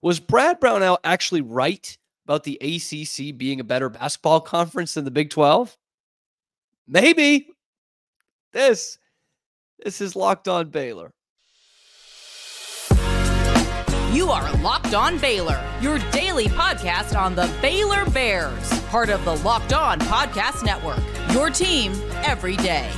Was Brad Brownell actually right about the ACC being a better basketball conference than the Big 12? Maybe. This is Locked On Baylor. You are Locked On Baylor, your daily podcast on the Baylor Bears, part of the Locked On Podcast Network, your team every day.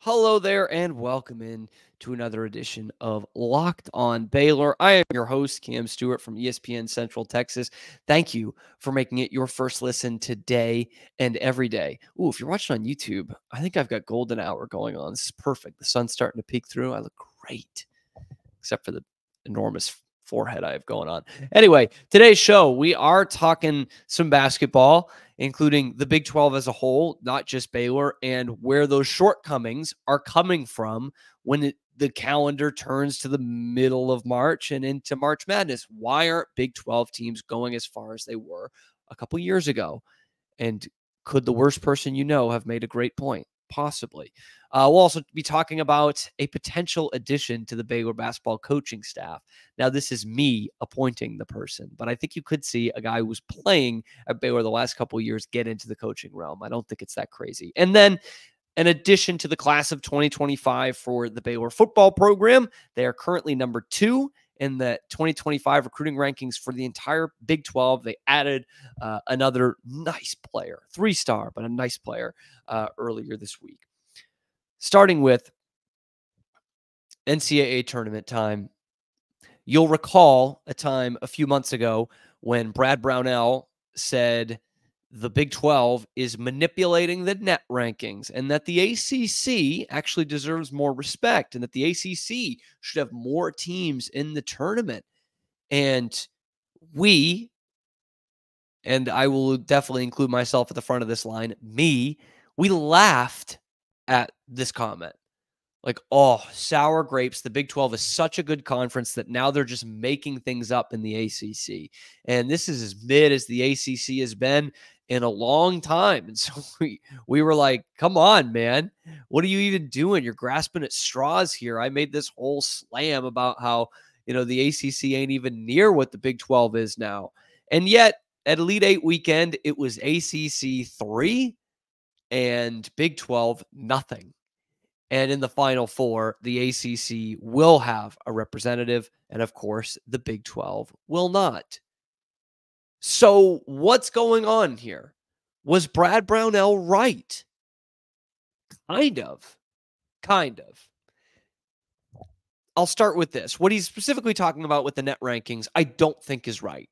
Hello there, and welcome in to another edition of Locked On Baylor. I am your host, Cam Stewart from ESPN Central Texas. Thank you for making it your first listen today and every day. Ooh, if you're watching on YouTube, I think I've got golden hour going on. This is perfect. The sun's starting to peek through. I look great, except for the enormous forehead I have going on. Anyway, today's show, we are talking some basketball, including the Big 12 as a whole, not just Baylor, and where those shortcomings are coming from when the calendar turns to the middle of March and into March Madness. Why aren't Big 12 teams going as far as they were a couple years ago? And could the worst person you know have made a great point? Possibly. We'll also be talking about a potential addition to the Baylor basketball coaching staff. Now, this is me appointing the person, but I think you could see a guy who was playing at Baylor the last couple of years get into the coaching realm. I don't think it's that crazy. And then an addition to the class of 2025 for the Baylor football program. They are currently number 2 in the 2025 recruiting rankings for the entire Big 12. They added another nice player, 3-star, but a nice player earlier this week. Starting with NCAA tournament time, you'll recall a time a few months ago when Brad Brownell said the Big 12 is manipulating the net rankings and that the ACC actually deserves more respect and that the ACC should have more teams in the tournament. And I will definitely include myself at the front of this line, we laughed at this comment. Like, oh, sour grapes. The Big 12 is such a good conference that now they're just making things up in the ACC. And this is as mid as the ACC has been in a long time. And so we were like, come on, man. What are you even doing? You're grasping at straws here. I made this whole slam about how, you know, the ACC ain't even near what the Big 12 is now. And yet at Elite 8 weekend, it was ACC 3 and Big 12 nothing. And in the Final Four, the ACC will have a representative, and of course, the Big 12 will not. So what's going on here? Was Brad Brownell right? Kind of. I'll start with this. What he's specifically talking about with the net rankings, I don't think is right.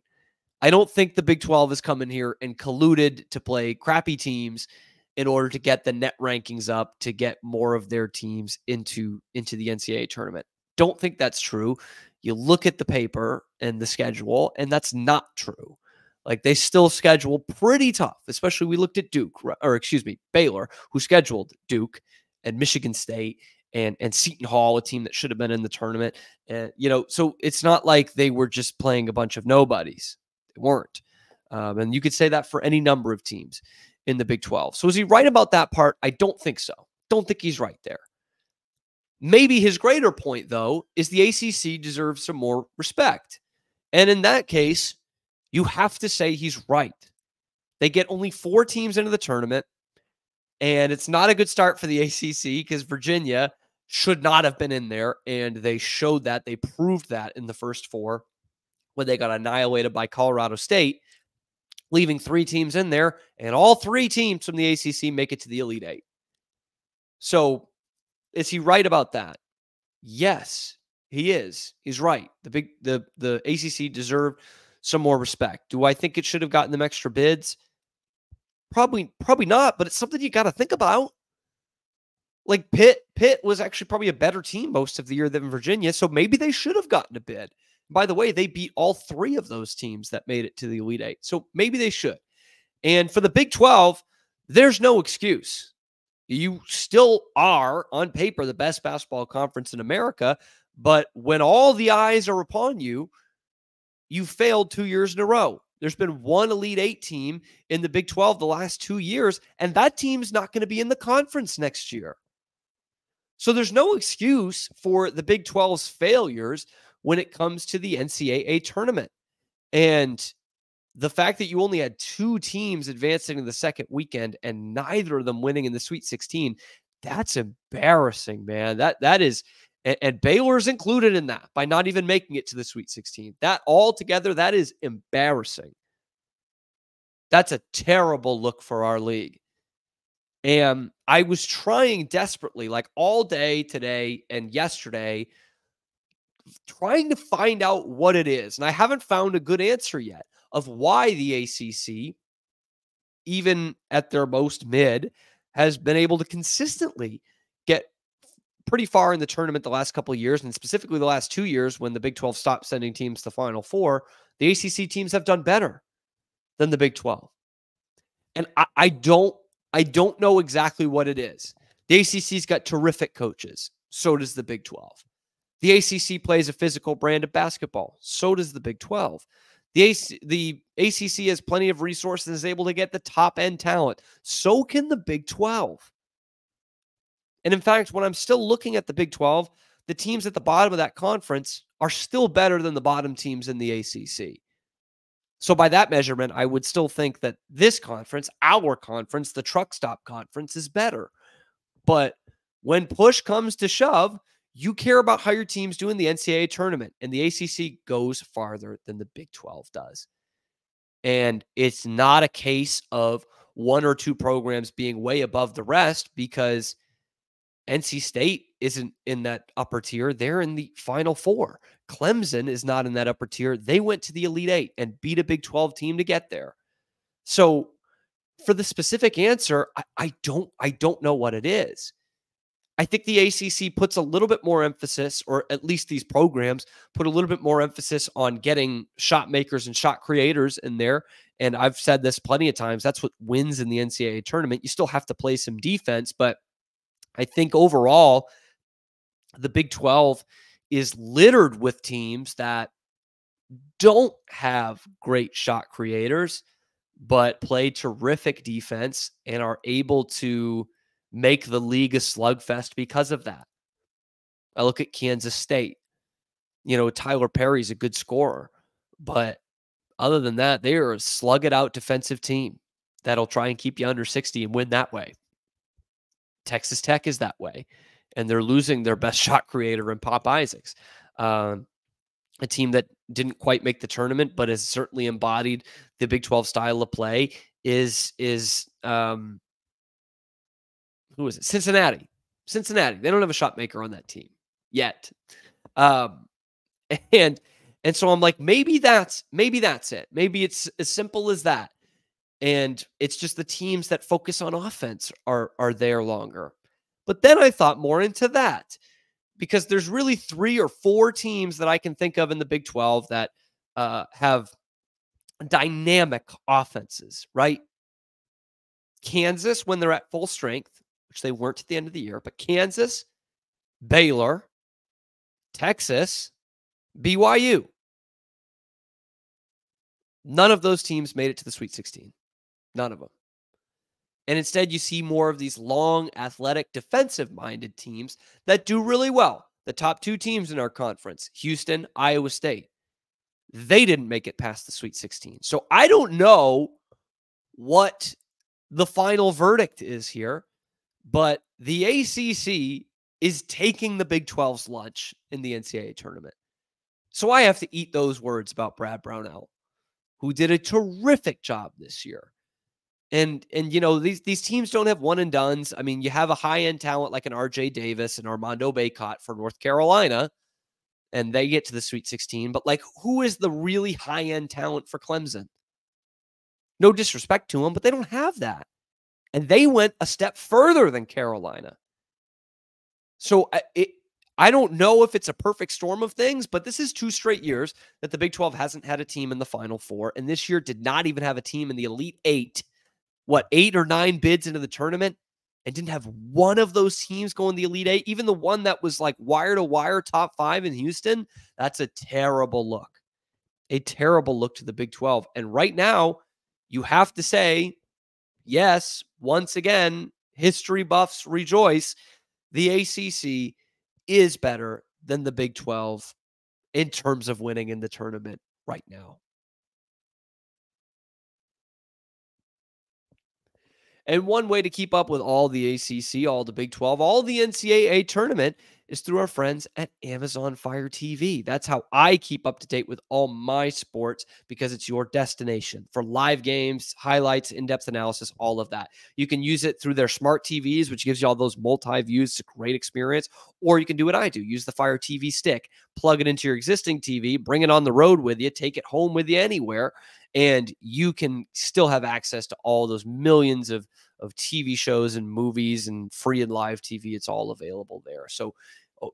I don't think the Big 12 has come in here and colluded to play crappy teams in order to get the net rankings up, to get more of their teams into the NCAA tournament. Don't think that's true. You look at the paper and the schedule, and that's not true. Like, they still schedule pretty tough, especially we looked at Baylor, who scheduled Duke and Michigan State and Seton Hall, a team that should have been in the tournament. And, you know, so it's not like they were just playing a bunch of nobodies. They weren't. And you could say that for any number of teams in the Big 12. So is he right about that part? I don't think so. Don't think he's right there. Maybe his greater point, though, is the ACC deserves some more respect. And in that case, you have to say he's right. They get only 4 teams into the tournament, and it's not a good start for the ACC because Virginia should not have been in there, and they showed that. They proved that in the first 4 when they got annihilated by Colorado State, leaving 3 teams in there, and all 3 teams from the ACC make it to the Elite 8. So is he right about that? Yes, he is. He's right. The ACC deserved some more respect. Do I think it should have gotten them extra bids? Probably not, but it's something you got to think about. Like, Pitt was actually probably a better team most of the year than Virginia, so maybe they should have gotten a bid. By the way, they beat all 3 of those teams that made it to the Elite 8. So maybe they should. And for the Big 12, there's no excuse. You still are, on paper, the best basketball conference in America. But when all the eyes are upon you, you failed 2 years in a row. There's been 1 Elite 8 team in the Big 12 the last 2 years, and that team's not going to be in the conference next year. So there's no excuse for the Big 12's failures when it comes to the NCAA tournament. And the fact that you only had two teams advancing in the second weekend and neither of them winning in the Sweet 16, that's embarrassing, man. That is, and Baylor's included in that by not even making it to the Sweet 16. That all together, that is embarrassing. That's a terrible look for our league. And I was trying desperately, like all day today and yesterday, trying to find out what it is. And I haven't found a good answer yet of why the ACC, even at their most mid, has been able to consistently get pretty far in the tournament the last couple of years, and specifically the last 2 years when the Big 12 stopped sending teams to Final Four. The ACC teams have done better than the Big 12. And I don't know exactly what it is. The ACC's got terrific coaches. So does the Big 12. The ACC plays a physical brand of basketball. So does the Big 12. The ACC has plenty of resources and is able to get the top-end talent. So can the Big 12. And in fact, when I'm still looking at the Big 12, the teams at the bottom of that conference are still better than the bottom teams in the ACC. So by that measurement, I would still think that this conference, our conference, the truck stop conference, is better. But when push comes to shove, you care about how your team's doing the NCAA tournament, and the ACC goes farther than the Big 12 does. And it's not a case of one or two programs being way above the rest, because NC State isn't in that upper tier. They're in the Final Four. Clemson is not in that upper tier. They went to the Elite 8 and beat a Big 12 team to get there. So for the specific answer, I don't know what it is. I think the ACC puts a little bit more emphasis, or at least these programs put a little bit more emphasis on getting shot makers and shot creators in there. And I've said this plenty of times. That's what wins in the NCAA tournament. You still have to play some defense, but I think overall, the Big 12 is littered with teams that don't have great shot creators, but play terrific defense and are able to make the league a slugfest because of that. I look at Kansas State. You know, Tyler Perry's a good scorer, but other than that, they are a slug-it-out defensive team that'll try and keep you under 60 and win that way. Texas Tech is that way, and they're losing their best shot creator in Pop Isaacs, a team that didn't quite make the tournament, but has certainly embodied the Big 12 style of play. Who is it? Cincinnati. They don't have a shot maker on that team yet, and so I'm like, maybe that's it. Maybe it's as simple as that. And it's just the teams that focus on offense are there longer. But then I thought more into that, because there's really three or four teams that I can think of in the Big 12 that have dynamic offenses, right? Kansas, when they're at full strength, which they weren't at the end of the year, but Kansas, Baylor, Texas, BYU. None of those teams made it to the Sweet 16. None of them. And instead, you see more of these long, athletic, defensive-minded teams that do really well. The top two teams in our conference, Houston, Iowa State, they didn't make it past the Sweet 16. So I don't know what the final verdict is here, but the ACC is taking the Big 12's lunch in the NCAA tournament. So I have to eat those words about Brad Brownell, who did a terrific job this year. And you know, these teams don't have one and dones. I mean, you have a high-end talent like an R.J. Davis and Armando Baycott for North Carolina, and they get to the Sweet 16. But, like, who is the really high-end talent for Clemson? No disrespect to them, but they don't have that. And they went a step further than Carolina. So I don't know if it's a perfect storm of things, but this is two straight years that the Big 12 hasn't had a team in the Final Four, and this year did not even have a team in the Elite 8. What, 8 or 9 bids into the tournament, and didn't have one of those teams go in the Elite 8, even the one that was like wire-to-wire top 5 in Houston? That's a terrible look. A terrible look to the Big 12. And right now, you have to say, yes, once again, history buffs rejoice, the ACC is better than the Big 12 in terms of winning in the tournament right now. And one way to keep up with all the ACC, all the Big 12, all the NCAA tournament is through our friends at Amazon Fire TV. That's how I keep up to date with all my sports, because it's your destination for live games, highlights, in-depth analysis, all of that. You can use it through their smart TVs, which gives you all those multi-views. It's a great experience. Or you can do what I do. Use the Fire TV stick, plug it into your existing TV, bring it on the road with you, take it home with you anywhere, and you can still have access to all those millions of TV shows and movies and free and live TV. It's all available there. So,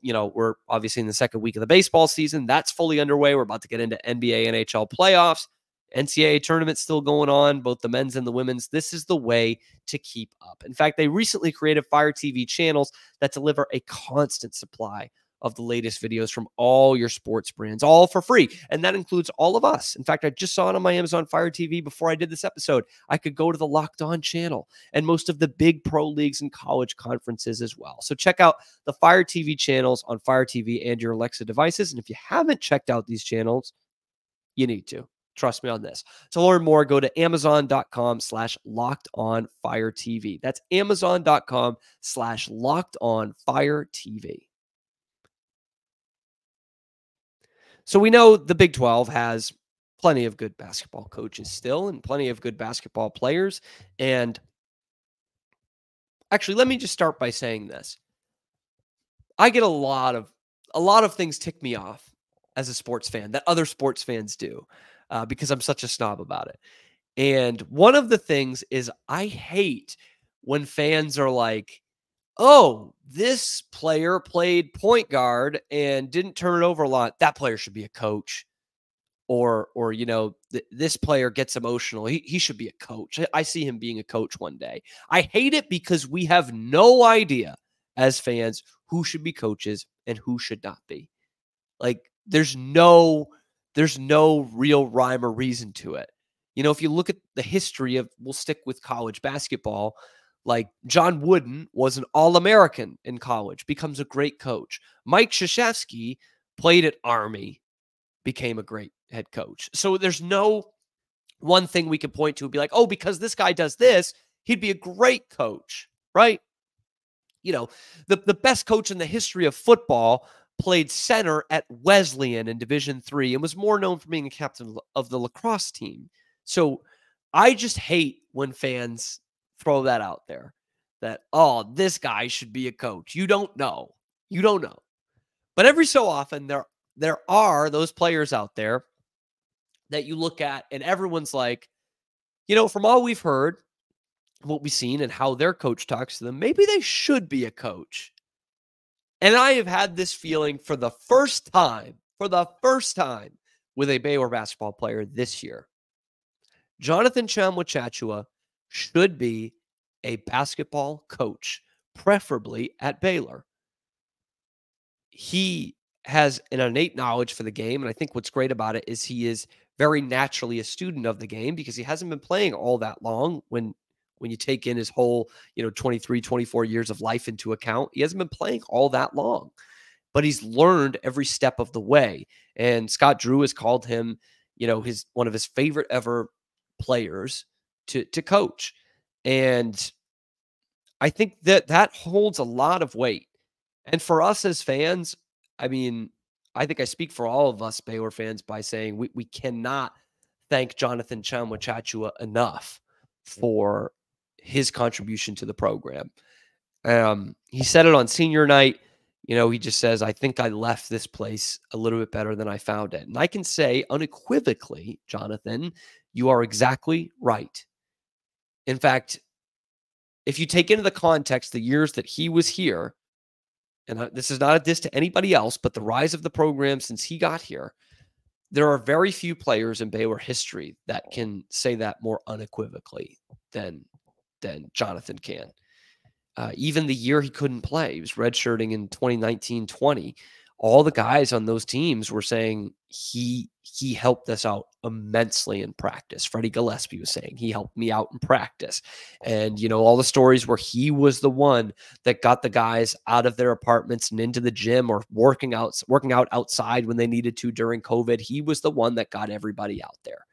you know, we're obviously in the second week of the baseball season. That's fully underway. We're about to get into NBA, NHL playoffs, NCAA tournament still going on, both the men's and the women's. This is the way to keep up. In fact, they recently created Fire TV channels that deliver a constant supply of the latest videos from all your sports brands, all for free. And that includes all of us. In fact, I just saw it on my Amazon Fire TV before I did this episode. I could go to the Locked On channel and most of the big pro leagues and college conferences as well. So check out the Fire TV channels on Fire TV and your Alexa devices. And if you haven't checked out these channels, you need to. Trust me on this. To learn more, go to Amazon.com/LockedOnFireTV. That's Amazon.com/LockedOnFireTV. So we know the Big 12 has plenty of good basketball coaches still and plenty of good basketball players. And actually, let me just start by saying this. I get a lot of things tick me off as a sports fan that other sports fans do because I'm such a snob about it. And one of the things is I hate when fans are like, oh, this player played point guard and didn't turn it over a lot. That player should be a coach. Or you know, this player gets emotional. He should be a coach. I see him being a coach one day. I hate it because we have no idea as fans who should be coaches and who should not be. Like, there's no real rhyme or reason to it. You know, if you look at the history of, we'll stick with college basketball, like John Wooden was an All-American in college, becomes a great coach. Mike Krzyzewski played at Army, became a great head coach. So there's no one thing we can point to and be like, oh, because this guy does this, he'd be a great coach, right? You know, the best coach in the history of football played center at Wesleyan in Division III and was more known for being a captain of the lacrosse team. So I just hate when fans throw that out there, that, oh, this guy should be a coach. You don't know. You don't know. But every so often, there are those players out there that you look at and everyone's like, you know, from all we've heard, what we've seen and how their coach talks to them, maybe they should be a coach. And I have had this feeling for the first time with a Baylor basketball player this year. Jonathan Tchamwa Tchatchoua should be a basketball coach, preferably at Baylor. He has an innate knowledge for the game, and I think what's great about it is he is very naturally a student of the game because he hasn't been playing all that long when you take in his whole, you know, 23, 24 years of life into account. He hasn't been playing all that long, but he's learned every step of the way. And Scott Drew has called him, you know, one of his favorite ever players to coach. And I think that holds a lot of weight. And for us as fans, I mean, I think I speak for all of us Baylor fans by saying we cannot thank Jonathan Tchamwa Tchatchoua enough for his contribution to the program. He said it on senior night. You know, he just says, I think I left this place a little bit better than I found it. And I can say unequivocally, Jonathan, you are exactly right. In fact, if you take into the context the years that he was here, and this is not a diss to anybody else, but the rise of the program since he got here, there are very few players in Baylor history that can say that more unequivocally than Jonathan can. Even the year he couldn't play, he was redshirting in 2019-20. All the guys on those teams were saying he he helped us out immensely in practice. Freddie Gillespie was saying he helped me out in practice. And, you know, all the stories where he was the one that got the guys out of their apartments and into the gym or working out outside when they needed to during COVID. He was the one that got everybody out there.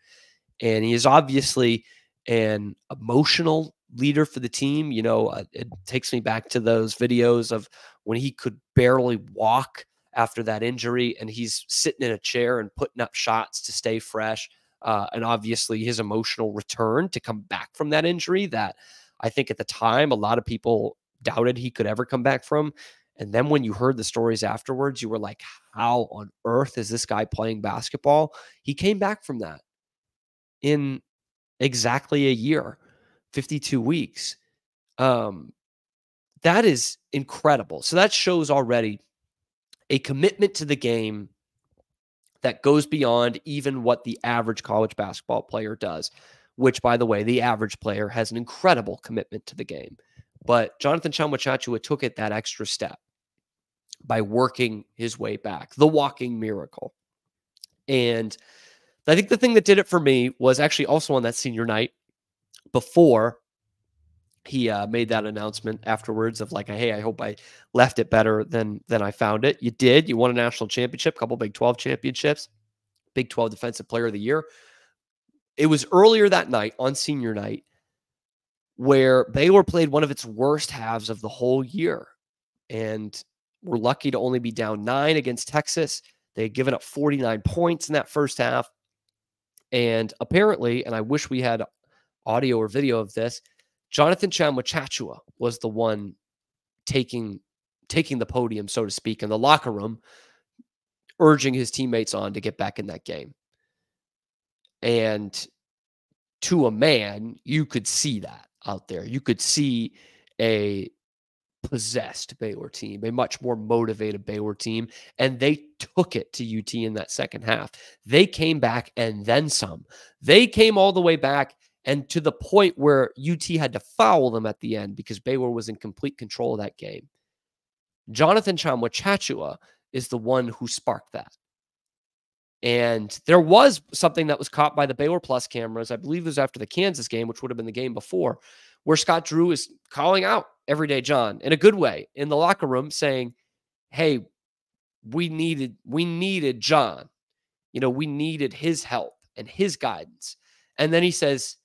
And he is obviously an emotional leader for the team. You know, it takes me back to those videos of when he could barely walk after that injury, and he's sitting in a chair and putting up shots to stay fresh. And obviously his emotional return to come back from that injury that I think at the time, a lot of people doubted he could ever come back from. And then when you heard the stories afterwards, you were like, how on earth is this guy playing basketball? He came back from that in exactly a year, 52 weeks. That is incredible. So that shows already a commitment to the game that goes beyond even what the average college basketball player does, which, by the way, the average player has an incredible commitment to the game. But Jonathan Tchamwa Tchatchoua took it that extra step by working his way back, the walking miracle. And I think the thing that did it for me was actually also on that senior night before he made that announcement afterwards of like, hey, I hope I left it better than I found it. You did. You won a national championship, a couple Big 12 championships, Big 12 Defensive Player of the Year. It was earlier that night on senior night where Baylor played one of its worst halves of the whole year. And we're lucky to only be down 9 against Texas. They had given up 49 points in that first half. And apparently, and I wish we had audio or video of this, Jonathan Tchamwa Tchatchoua was the one taking the podium, so to speak, in the locker room, urging his teammates on to get back in that game. And to a man, you could see that out there. You could see a possessed Baylor team, a much more motivated Baylor team, and they took it to UT in that second half. They came back and then some. They came all the way back, and to the point where UT had to foul them at the end because Baylor was in complete control of that game. Jonathan Tchamwa Tchatchoua is the one who sparked that. And there was something that was caught by the Baylor Plus cameras. I believe it was after the Kansas game, which would have been the game before, where Scott Drew is calling out Everyday John in a good way in the locker room saying, hey, we needed John. You know, we needed his help and his guidance. And then he says,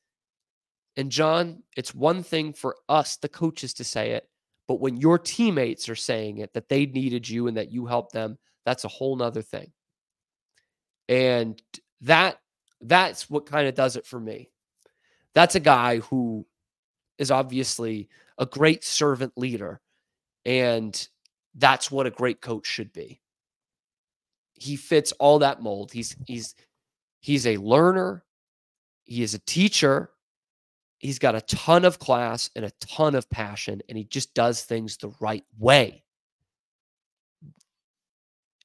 and John, it's one thing for us, the coaches, to say it, but when your teammates are saying it, that they needed you and that you helped them, that's a whole nother thing. And that's what kind of does it for me. That's a guy who is obviously a great servant leader, and that's what a great coach should be. He fits all that mold. He's a learner. He is a teacher. He's got a ton of class and a ton of passion, and he just does things the right way.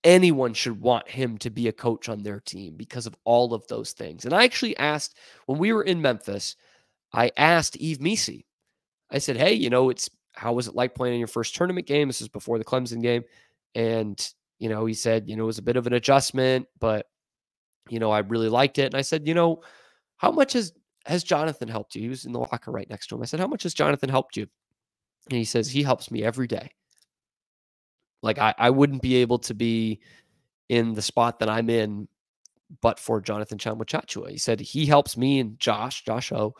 Anyone should want him to be a coach on their team because of all of those things. And I actually asked, when we were in Memphis, I asked Eve Misi. I said, hey, you know, how was it like playing in your first tournament game? This is before the Clemson game. And, you know, he said, you know, it was a bit of an adjustment, but, you know, I really liked it. And I said, you know, how much has Jonathan helped you? He was in the locker right next to him. I said, how much has Jonathan helped you? And he says, he helps me every day. Like I wouldn't be able to be in the spot that I'm in, but for Jonathan Tchamwa Tchatchoua. He said, he helps me and Josh O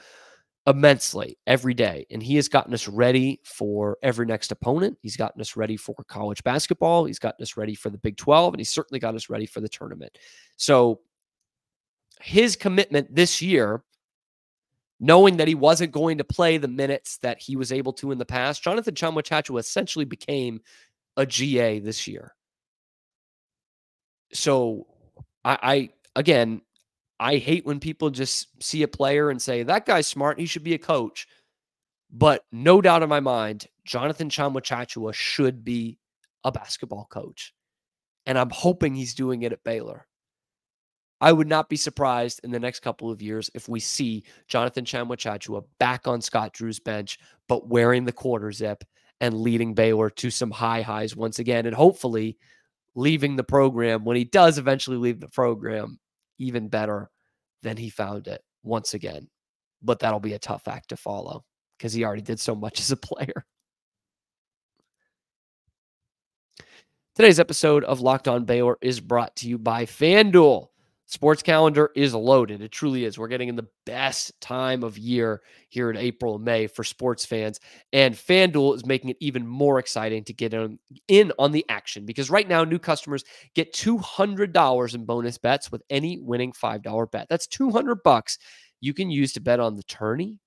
immensely every day. And he has gotten us ready for every next opponent. He's gotten us ready for college basketball. He's gotten us ready for the Big 12. And he's certainly got us ready for the tournament. So his commitment this year, knowing that he wasn't going to play the minutes that he was able to in the past, Jonathan Tchamwa Tchatchoua essentially became a GA this year. So I hate when people just see a player and say, that guy's smart, he should be a coach. But no doubt in my mind, Jonathan Tchamwa Tchatchoua should be a basketball coach. And I'm hoping he's doing it at Baylor. I would not be surprised in the next couple of years if we see Jonathan Tchamwa Tchatchoua back on Scott Drew's bench, but wearing the quarter zip and leading Baylor to some high highs once again, and hopefully leaving the program when he does eventually leave the program even better than he found it once again. But that'll be a tough act to follow because he already did so much as a player. Today's episode of Locked On Baylor is brought to you by FanDuel. Sports calendar is loaded. It truly is. We're getting in the best time of year here in April and May for sports fans. And FanDuel is making it even more exciting to get in on the action because right now, new customers get $200 in bonus bets with any winning $5 bet. That's $200 you can use to bet on the tourney,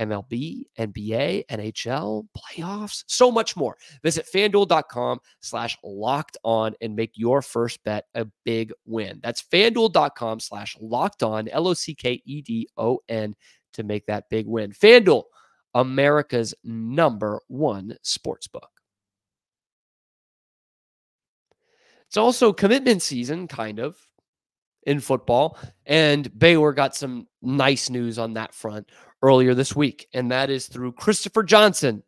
MLB, NBA, NHL, playoffs, so much more. Visit FanDuel.com/lockedon and make your first bet a big win. That's FanDuel.com/lockedon, LOCKEDON, to make that big win. FanDuel, America's #1 sportsbook. It's also commitment season, kind of, in football, and Baylor got some nice news on that front earlier this week, and that is through Christopher Johnson,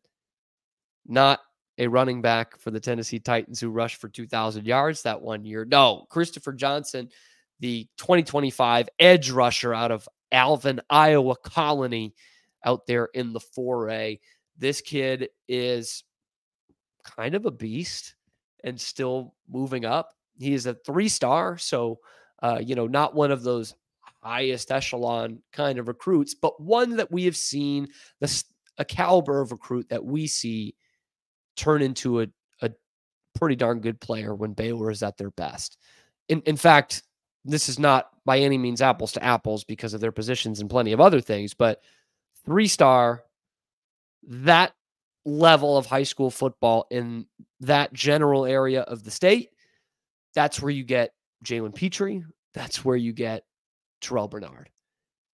not a running back for the Tennessee Titans who rushed for 2,000 yards that one year. No, Christopher Johnson, the 2025 edge rusher out of Alvin, Iowa Colony, out there in the 4A. This kid is kind of a beast and still moving up. He is a 3-star, so not one of those highest echelon kind of recruits, but one that we have seen, a caliber of recruit that we see turn into a pretty darn good player when Baylor is at their best. In fact, this is not by any means apples to apples because of their positions and plenty of other things, but 3-star, that level of high school football in that general area of the state, that's where you get Jalen Petrie. That's where you get Terrell Bernard.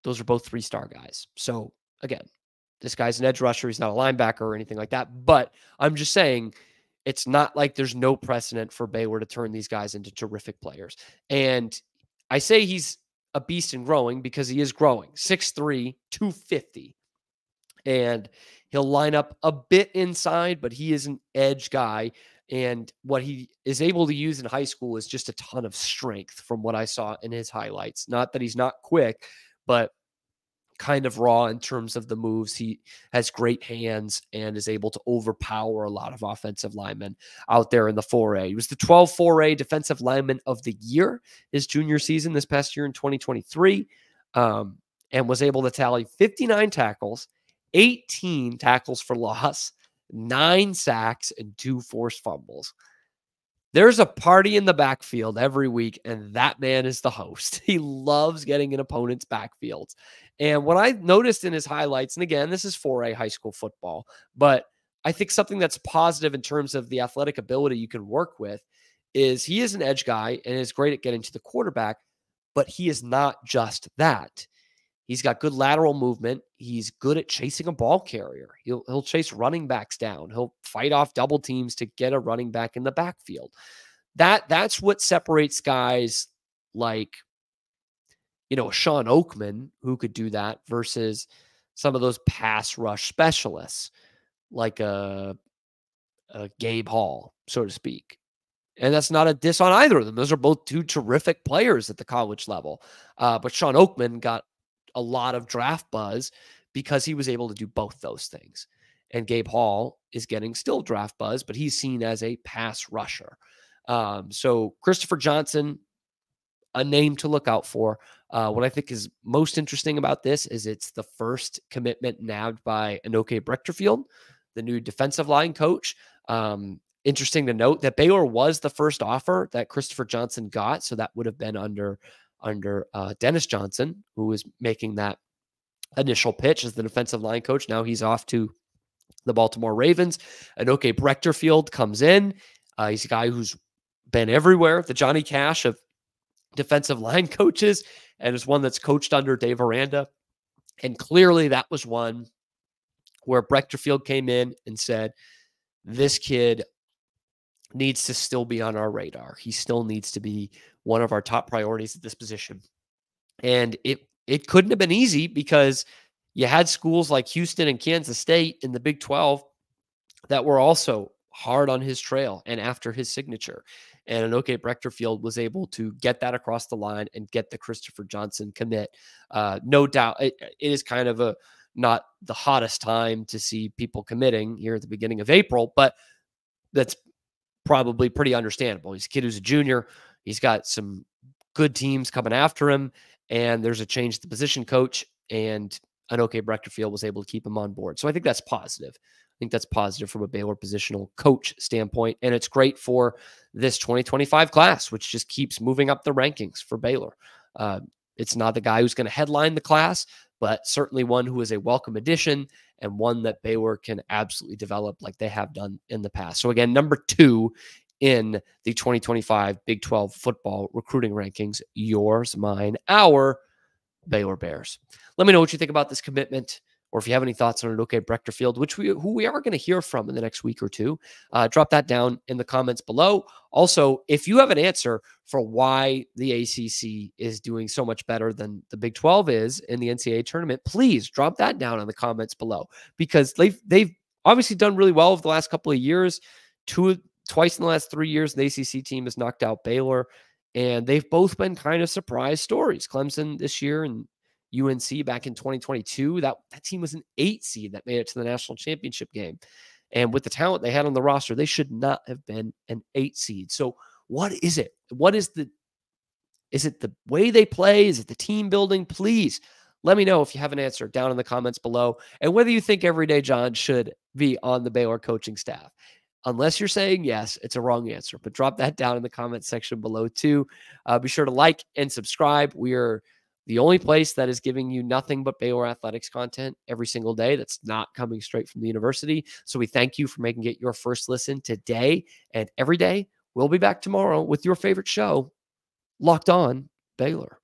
Those are both 3-star guys. So again, this guy's an edge rusher. He's not a linebacker or anything like that, but I'm just saying it's not like there's no precedent for Baylor to turn these guys into terrific players. And I say he's a beast and growing because he is growing. 6'3", 250. And he'll line up a bit inside, but he is an edge guy. And what he is able to use in high school is just a ton of strength from what I saw in his highlights. Not that he's not quick, but kind of raw in terms of the moves. He has great hands and is able to overpower a lot of offensive linemen out there in the 4A. He was the 12 4A defensive lineman of the year his junior season this past year in 2023, and was able to tally 59 tackles, 18 tackles for loss, 9 sacks, and 2 forced fumbles. There's a party in the backfield every week, and that man is the host. He loves getting in opponent's backfields. And what I noticed in his highlights, and again, this is 4A high school football, but I think something that's positive in terms of the athletic ability you can work with is he is an edge guy and is great at getting to the quarterback, but he is not just that. He's got good lateral movement. He's good at chasing a ball carrier. He'll chase running backs down. He'll fight off double teams to get a running back in the backfield. That's what separates guys like, Sean Oakman, who could do that, versus some of those pass rush specialists like a Gabe Hall, so to speak. And that's not a diss on either of them. Those are both two terrific players at the college level. But Sean Oakman got a lot of draft buzz because he was able to do both those things. And Gabe Hall is getting still draft buzz, but he's seen as a pass rusher. So Christopher Johnson, a name to look out for. What I think is most interesting about this is it's the first commitment nabbed by Anoke Brechtfield, the new defensive line coach. Interesting to note that Baylor was the first offer that Christopher Johnson got. So that would have been under Dennis Johnson, who was making that initial pitch as the defensive line coach. Now he's off to the Baltimore Ravens. Anoke Brechtfield comes in. He's a guy who's been everywhere, the Johnny Cash of defensive line coaches, and is one that's coached under Dave Aranda. And clearly that was one where Brechtfield came in and said, this kid needs to still be on our radar. He still needs to be one of our top priorities at this position. And it couldn't have been easy because you had schools like Houston and Kansas State in the Big 12 that were also hard on his trail and after his signature. And Anoke Brechtfield was able to get that across the line and get the Christopher Johnson commit. No doubt, it is kind of not the hottest time to see people committing here at the beginning of April, but that's probably pretty understandable. He's a kid who's a junior. He's got some good teams coming after him, and there's a change to the position coach, and Anoke Brechtfield was able to keep him on board. So I think that's positive. I think that's positive from a Baylor positional coach standpoint, and it's great for this 2025 class, which just keeps moving up the rankings for Baylor. It's not the guy who's going to headline the class, but certainly one who is a welcome addition and one that Baylor can absolutely develop like they have done in the past. So again, number 2 in the 2025 Big 12 football recruiting rankings, yours, mine, our Baylor Bears. Let me know what you think about this commitment, or if you have any thoughts on Anoke Brechtfield, who we are going to hear from in the next week or two. Drop that down in the comments below. Also, if you have an answer for why the ACC is doing so much better than the Big 12 is in the NCAA tournament, please drop that down in the comments below, because they've obviously done really well over the last couple of years. Twice in the last 3 years, the ACC team has knocked out Baylor, and they've both been kind of surprise stories. Clemson this year and UNC back in 2022. That team was an 8 seed that made it to the national championship game. And with the talent they had on the roster, they should not have been an 8 seed. So what is it? What is is it the way they play? Is it the team building? Please let me know if you have an answer down in the comments below, and whether you think Everyday John should be on the Baylor coaching staff. Unless you're saying yes, it's a wrong answer, but drop that down in the comments section below too. Be sure to like and subscribe. We are the only place that is giving you nothing but Baylor athletics content every single day that's not coming straight from the university. So we thank you for making it your first listen today and every day. We'll be back tomorrow with your favorite show, Locked On Baylor.